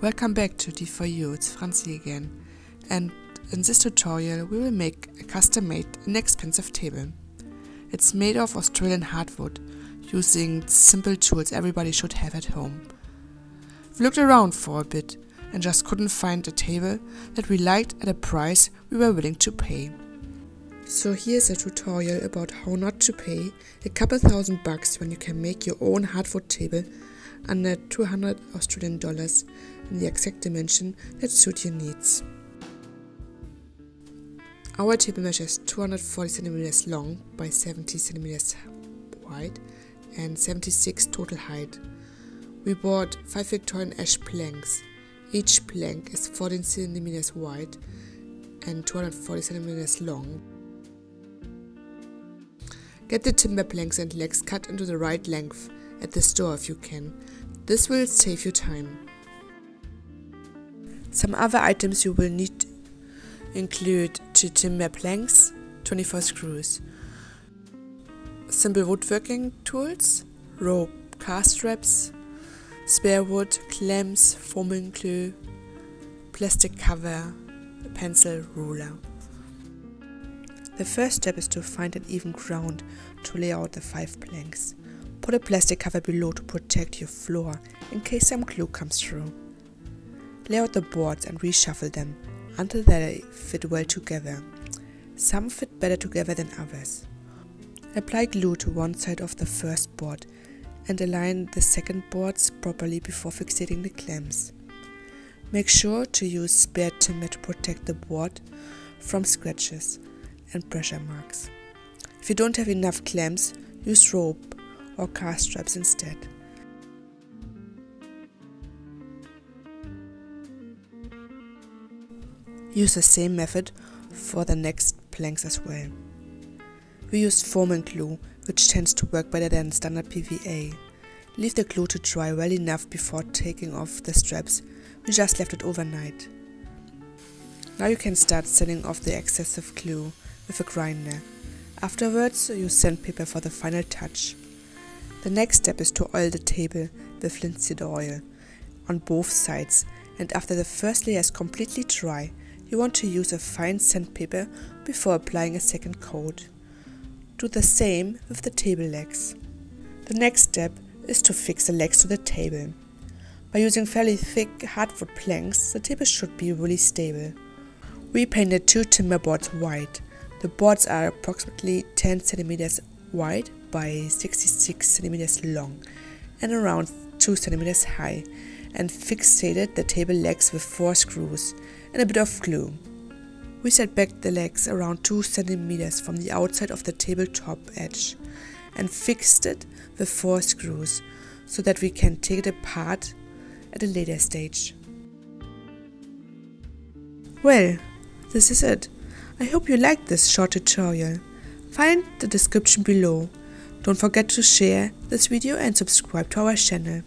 Welcome back to D4U, it's Franzi again, and in this tutorial we will make a custom-made and expensive table. It's made of Australian hardwood, using simple tools everybody should have at home. We looked around for a bit and just couldn't find a table that we liked at a price we were willing to pay. So here's a tutorial about how not to pay a couple $1,000 when you can make your own hardwood table under 200 Australian dollars in the exact dimension that suit your needs. Our table measures 240 cm long by 70 cm wide and 76 total height. We bought 5 Victorian Ash planks. Each plank is 14 cm wide and 240 cm long. Get the timber planks and legs cut into the right length at the store if you can. This will save you time. Some other items you will need include 2 timber planks, 24 screws, simple woodworking tools, rope, cast straps, spare wood, clamps, foaming glue, plastic cover, a pencil, ruler. The first step is to find an even ground to lay out the 5 planks. Put a plastic cover below to protect your floor in case some glue comes through. Lay out the boards and reshuffle them until they fit well together. Some fit better together than others. Apply glue to one side of the first board and align the second boards properly before fixating the clamps. Make sure to use spare timber to protect the board from scratches and pressure marks. If you don't have enough clamps, use rope or cast straps instead. Use the same method for the next planks as well. We used foaming glue, which tends to work better than standard PVA. Leave the glue to dry well enough before taking off the straps. We just left it overnight. Now you can start sanding off the excessive glue with a grinder. Afterwards, use sandpaper for the final touch. The next step is to oil the table with linseed oil on both sides, and after the first layer is completely dry, you want to use a fine sandpaper before applying a second coat. Do the same with the table legs. The next step is to fix the legs to the table. By using fairly thick hardwood planks, the table should be really stable. We painted 2 timber boards white. The boards are approximately 10 cm wide by 66 cm long and around 2 cm high, and fixated the table legs with 4 screws and a bit of glue. We set back the legs around 2 cm from the outside of the tabletop edge and fixed it with 4 screws so that we can take it apart at a later stage. Well, this is it. I hope you liked this short tutorial. Find the description below. Don't forget to share this video and subscribe to our channel.